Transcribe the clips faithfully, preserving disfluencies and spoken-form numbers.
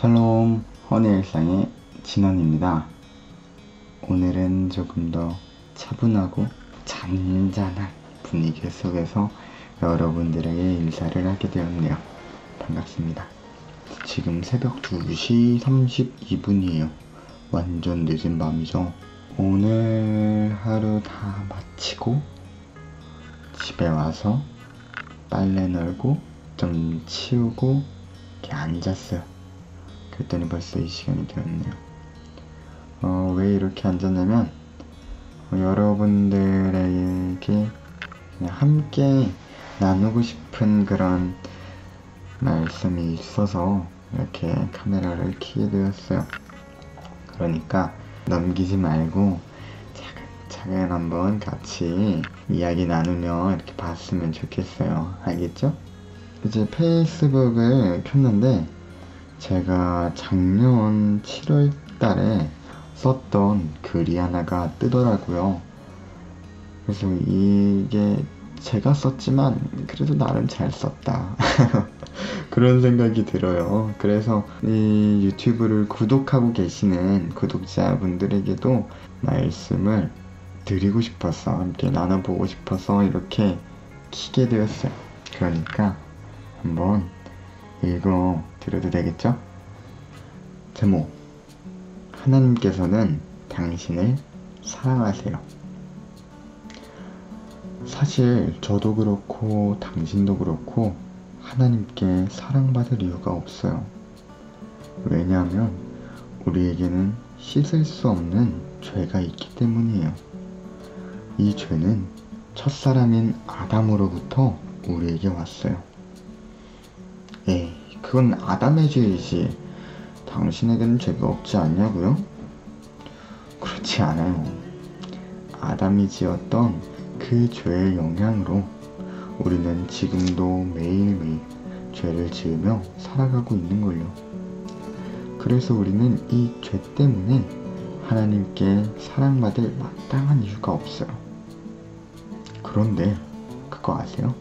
샬롬 허니일상의 진원입니다. 오늘은 조금 더 차분하고 잔잔한 분위기 속에서 여러분들에게 인사를 하게 되었네요. 반갑습니다. 지금 새벽 두 시 삼십이 분이에요 완전 늦은 밤이죠. 오늘 하루 다 마치고 집에 와서 빨래 널고 좀 치우고 이렇게 앉았어요. 그랬더니 벌써 이 시간이 되었네요. 어, 왜 이렇게 앉았냐면 어, 여러분들에게 그냥 함께 나누고 싶은 그런 말씀이 있어서 이렇게 카메라를 켜게 되었어요. 그러니까 넘기지 말고 차근차근 한번 같이 이야기 나누며 이렇게 봤으면 좋겠어요. 알겠죠? 이제 페이스북을 켰는데 제가 작년 칠월 달에 썼던 글이 하나가 뜨더라고요. 그래서 이게 제가 썼지만 그래도 나름 잘 썼다 그런 생각이 들어요. 그래서 이 유튜브를 구독하고 계시는 구독자분들에게도 말씀을 드리고 싶어서 함께 나눠보고 싶어서 이렇게 키게 되었어요. 그러니까 한번 읽어 드려도 되겠죠? 제목, 하나님께서는 당신을 사랑하세요. 사실 저도 그렇고 당신도 그렇고 하나님께 사랑받을 이유가 없어요. 왜냐하면 우리에게는 씻을 수 없는 죄가 있기 때문이에요. 이 죄는 첫사람인 아담으로부터 우리에게 왔어요. 예, 그건 아담의 죄이지 당신에게는 죄가 없지 않냐고요? 그렇지 않아요. 아담이 지었던 그 죄의 영향으로 우리는 지금도 매일매일 죄를 지으며 살아가고 있는걸요. 그래서 우리는 이 죄 때문에 하나님께 사랑받을 마땅한 이유가 없어요. 그런데 그거 아세요?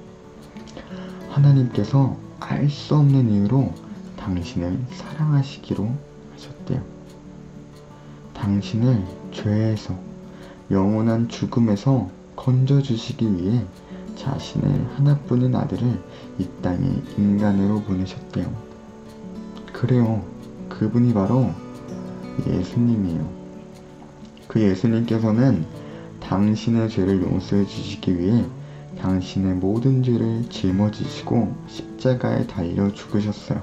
하나님께서 알 수 없는 이유로 당신을 사랑하시기로 하셨대요. 당신을 죄에서, 영원한 죽음에서 건져주시기 위해 자신의 하나뿐인 아들을 이 땅에 인간으로 보내셨대요. 그래요, 그분이 바로 예수님이에요. 그 예수님께서는 당신의 죄를 용서해 주시기 위해 당신의 모든 죄를 짊어지시고 십자가에 달려 죽으셨어요.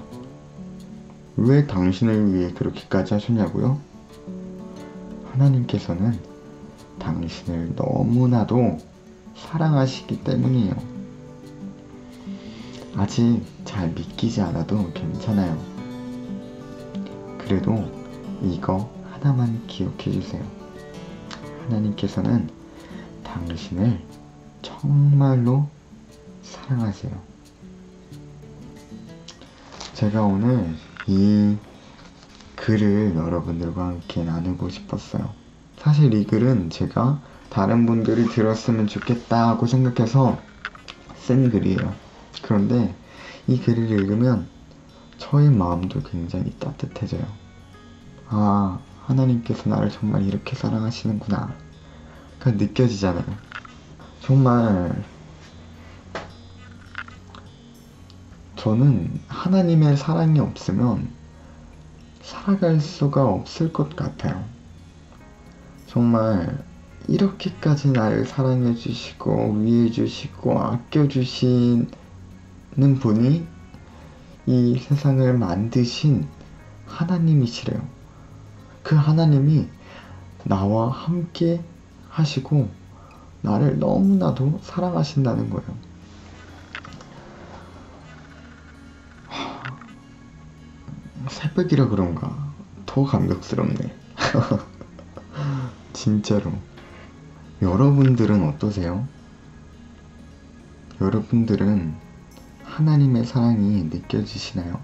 왜 당신을 위해 그렇게까지 하셨냐고요? 하나님께서는 당신을 너무나도 사랑하시기 때문이에요. 아직 잘 믿기지 않아도 괜찮아요. 그래도 이거 하나만 기억해주세요. 하나님께서는 당신을 정말로 사랑하세요. 제가 오늘 이 글을 여러분들과 함께 나누고 싶었어요. 사실 이 글은 제가 다른 분들이 들었으면 좋겠다 하고 생각해서 쓴 글이에요. 그런데 이 글을 읽으면 저의 마음도 굉장히 따뜻해져요. 아, 하나님께서 나를 정말 이렇게 사랑하시는구나. 그러니까 느껴지잖아요. 정말 저는 하나님의 사랑이 없으면 살아갈 수가 없을 것 같아요. 정말 이렇게까지 나를 사랑해주시고 위해주시고 아껴주시는 분이 이 세상을 만드신 하나님이시래요. 그 하나님이 나와 함께 하시고 나를 너무나도 사랑하신다는 거예요. 새벽이라 그런가 더 감격스럽네. 진짜로. 여러분들은 어떠세요? 여러분들은 하나님의 사랑이 느껴지시나요?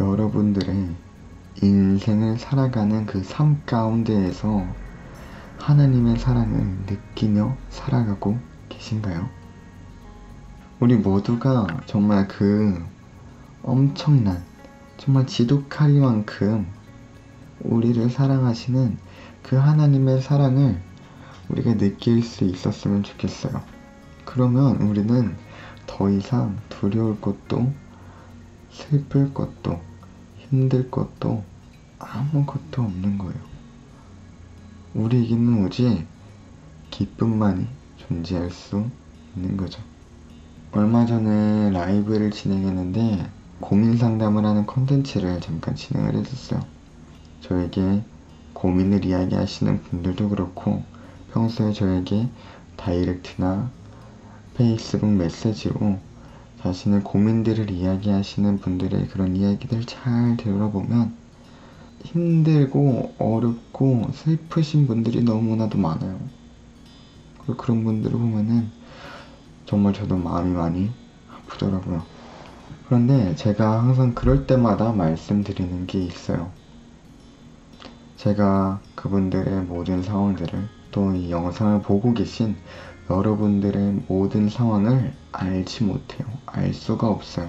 여러분들의 인생을 살아가는 그 삶 가운데에서 하나님의 사랑을 느끼며 살아가고 계신가요? 우리 모두가 정말 그 엄청난 정말 지독하리만큼 우리를 사랑하시는 그 하나님의 사랑을 우리가 느낄 수 있었으면 좋겠어요. 그러면 우리는 더 이상 두려울 것도, 슬플 것도, 힘들 것도 아무것도 없는 거예요. 우리에게는 오직 기쁨만이 존재할 수 있는 거죠. 얼마 전에 라이브를 진행했는데 고민 상담을 하는 콘텐츠를 잠깐 진행을 했었어요. 저에게 고민을 이야기하시는 분들도 그렇고 평소에 저에게 다이렉트나 페이스북 메시지로 자신의 고민들을 이야기하시는 분들의 그런 이야기들 잘 들어보면 힘들고 어렵고 슬프신 분들이 너무나도 많아요. 그리고 그런 분들을 보면은 정말 저도 마음이 많이 아프더라고요. 그런데 제가 항상 그럴 때마다 말씀드리는 게 있어요. 제가 그분들의 모든 상황들을, 또 이 영상을 보고 계신 여러분들의 모든 상황을 알지 못해요. 알 수가 없어요.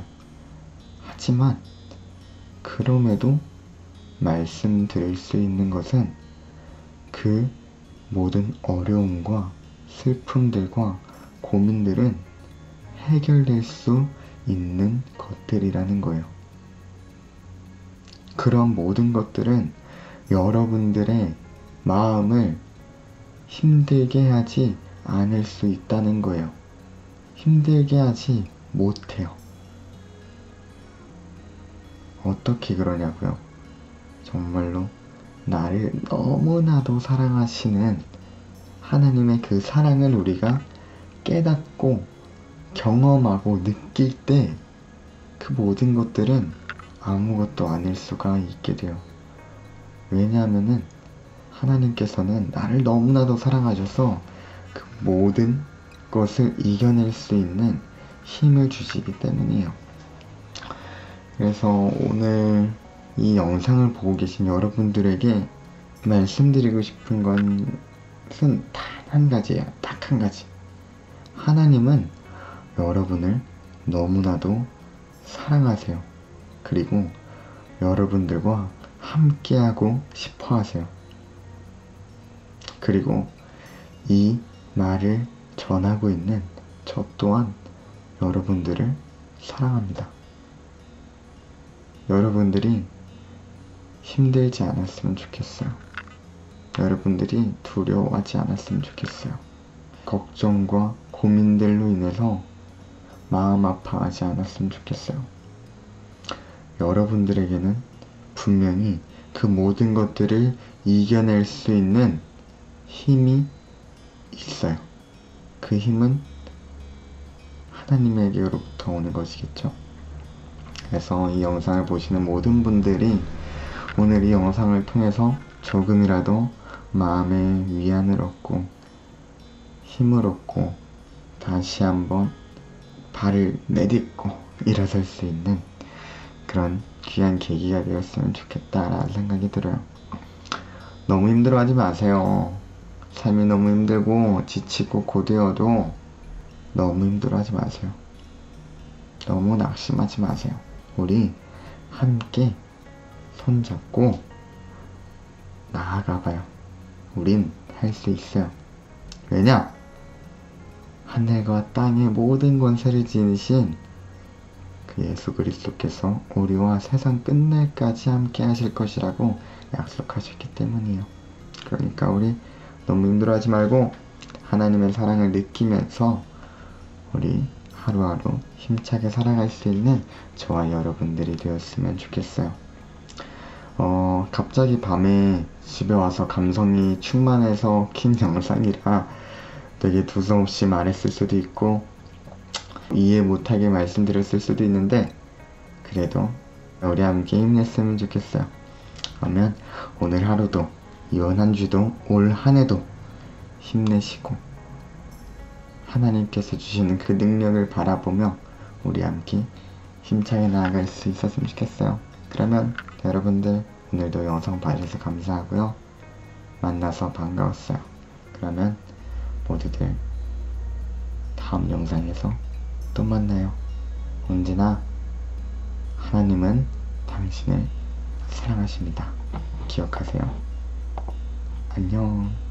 하지만 그럼에도 말씀드릴 수 있는 것은 그 모든 어려움과 슬픔들과 고민들은 해결될 수 있는 것들이라는 거예요. 그런 모든 것들은 여러분들의 마음을 힘들게 하지 않을 수 있다는 거예요. 힘들게 하지 못해요. 어떻게 그러냐고요? 정말로 나를 너무나도 사랑하시는 하나님의 그 사랑을 우리가 깨닫고 경험하고 느낄 때 그 모든 것들은 아무것도 아닐 수가 있게 돼요. 왜냐하면은 하나님께서는 나를 너무나도 사랑하셔서 그 모든 것을 이겨낼 수 있는 힘을 주시기 때문이에요. 그래서 오늘 이 영상을 보고 계신 여러분들에게 말씀드리고 싶은 것은 단 한 가지예요. 딱 한 가지. 하나님은 여러분을 너무나도 사랑하세요. 그리고 여러분들과 함께하고 싶어 하세요. 그리고 이 말을 전하고 있는 저 또한 여러분들을 사랑합니다. 여러분들이 힘들지 않았으면 좋겠어요. 여러분들이 두려워하지 않았으면 좋겠어요. 걱정과 고민들로 인해서 마음 아파하지 않았으면 좋겠어요. 여러분들에게는 분명히 그 모든 것들을 이겨낼 수 있는 힘이 있어요. 그 힘은 하나님에게로부터 오는 것이겠죠. 그래서 이 영상을 보시는 모든 분들이 오늘 이 영상을 통해서 조금이라도 마음의 위안을 얻고 힘을 얻고 다시 한번 발을 내딛고 일어설 수 있는 그런 귀한 계기가 되었으면 좋겠다라는 생각이 들어요. 너무 힘들어하지 마세요. 삶이 너무 힘들고 지치고 고되어도 너무 힘들어하지 마세요. 너무 낙심하지 마세요. 우리 함께 손잡고 나아가봐요. 우린 할 수 있어요. 왜냐? 하늘과 땅의 모든 권세를 지니신 그 예수 그리스도께서 우리와 세상 끝날까지 함께 하실 것이라고 약속하셨기 때문이에요. 그러니까 우리 너무 힘들어하지 말고 하나님의 사랑을 느끼면서 우리 하루하루 힘차게 살아갈 수 있는 저와 여러분들이 되었으면 좋겠어요. 어, 갑자기 밤에 집에 와서 감성이 충만해서 킨 영상이라 되게 두서없이 말했을 수도 있고 이해 못하게 말씀드렸을 수도 있는데 그래도 우리 함께 힘냈으면 좋겠어요. 그러면 오늘 하루도 이번 한 주도 올 한 해도 힘내시고 하나님께서 주시는 그 능력을 바라보며 우리 함께 힘차게 나아갈 수 있었으면 좋겠어요. 그러면 여러분들 오늘도 영상 봐주셔서 감사하고요. 만나서 반가웠어요. 그러면 모두들 다음 영상에서 또 만나요. 언제나 하나님은 당신을 사랑하십니다. 기억하세요. 안녕.